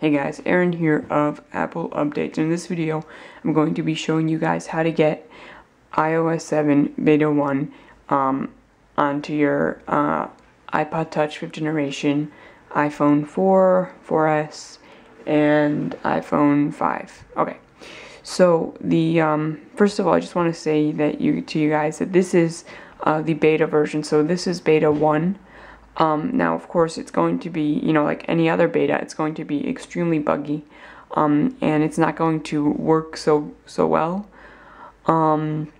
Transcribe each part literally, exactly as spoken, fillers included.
Hey guys, Aaron here of Apple Updates. In this video, I'm going to be showing you guys how to get i O S seven Beta one um, onto your uh, iPod Touch fifth generation, iPhone four, four S, and iPhone five. Okay, so the um, first of all, I just want to say that you to you guys that this is uh, the beta version. So this is Beta one. Um, now, of course, it's going to be, you know, like any other beta, it's going to be extremely buggy, um, and it's not going to work so so well. Um,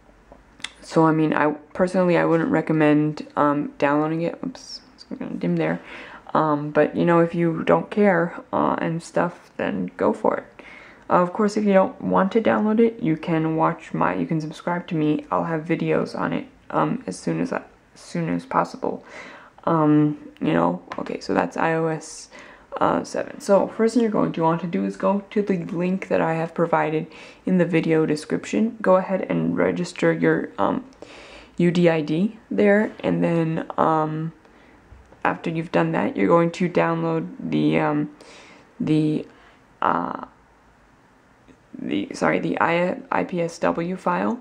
so, I mean, I personally, I wouldn't recommend um, downloading it. Oops, it's going to dim there. Um, but, you know, if you don't care uh, and stuff, then go for it. Uh, of course, if you don't want to download it, you can watch my, you can subscribe to me. I'll have videos on it um, as soon as, as soon as possible. Um, you know, okay, so that's iOS uh, seven. So, first thing you're going to want to do is go to the link that I have provided in the video description. Go ahead and register your um, U D I D there, and then um, after you've done that, you're going to download the um, the uh, the sorry the I P S W file.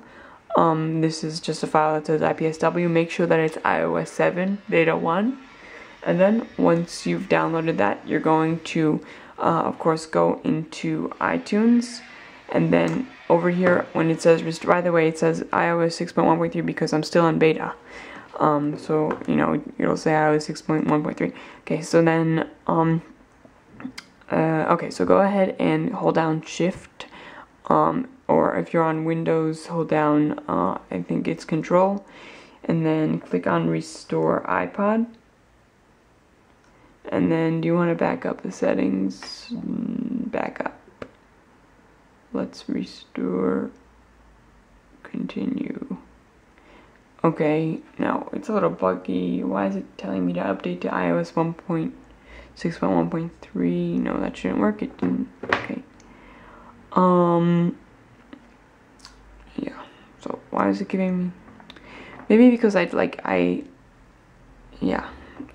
Um, this is just a file that says I P S W. Make sure that it's i O S seven Beta one. And then once you've downloaded that, you're going to, uh, of course, go into iTunes. And then over here, when it says, by the way, it says i O S six point one point three because I'm still in beta. Um, so, you know, it'll say i O S six point one point three. Okay, so then, um, uh, okay, so go ahead and hold down Shift. Um, or if you're on Windows, hold down, uh, I think it's Control, and then click on Restore iPod, and then do you want to back up the settings? Back up. Let's restore, continue. Okay, now it's a little buggy. Why is it telling me to update to i O S six point one point three? No, that shouldn't work, it didn't, okay. Um, yeah, so why is it giving me, maybe because I'd like, I, yeah,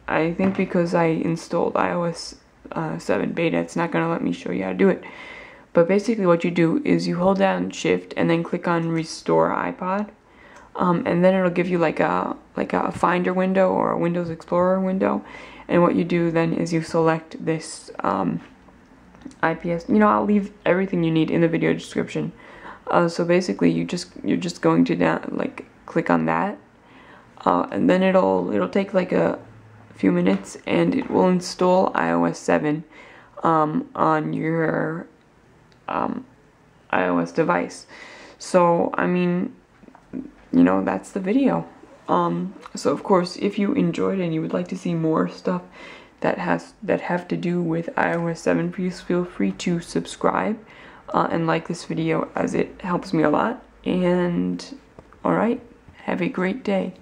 I think because I installed iOS uh, seven beta, it's not going to let me show you how to do it. But basically what you do is you hold down Shift and then click on Restore iPod, um, and then it'll give you like a, like a Finder window or a Windows Explorer window, and what you do then is you select this, um, I P S, you know, I'll leave everything you need in the video description. Uh, so basically, you just you're just going to down, like click on that, uh, and then it'll it'll take like a few minutes, and it will install i O S seven um, on your um, iOS device. So I mean, you know, that's the video. Um, so of course, if you enjoyed and you would like to see more stuff that has that have to do with i O S seven, please feel free to subscribe uh, and like this video, as it helps me a lot. And alright, have a great day.